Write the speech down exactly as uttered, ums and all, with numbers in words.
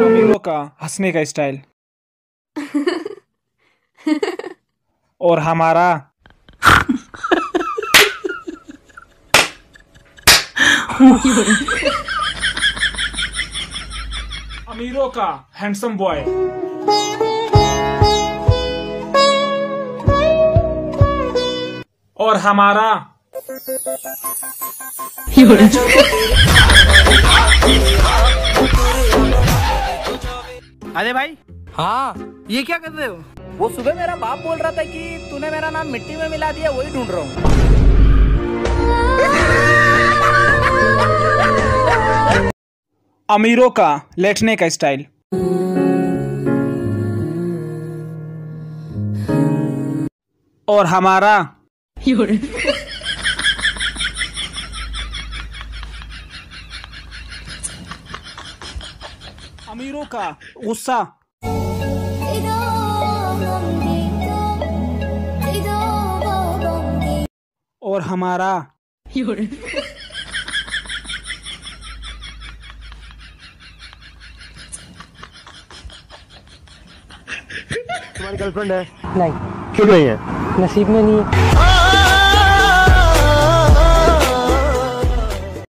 अमीरों का हंसने का स्टाइल और हमारा अमीरों का हैंडसम बॉय। और हमारा अरे भाई, हाँ ये क्या कर रहे हो? वो सुबह मेरा बाप बोल रहा था कि तूने मेरा नाम मिट्टी में मिला दिया, वही ढूंढ रहा हूँ। अमीरों का लेटने का स्टाइल। और हमारा अमीरों का गुस्सा। और हमारा तुम्हारी गर्लफ्रेंड है? नहीं। क्यों नहीं है? नसीब में नहीं है।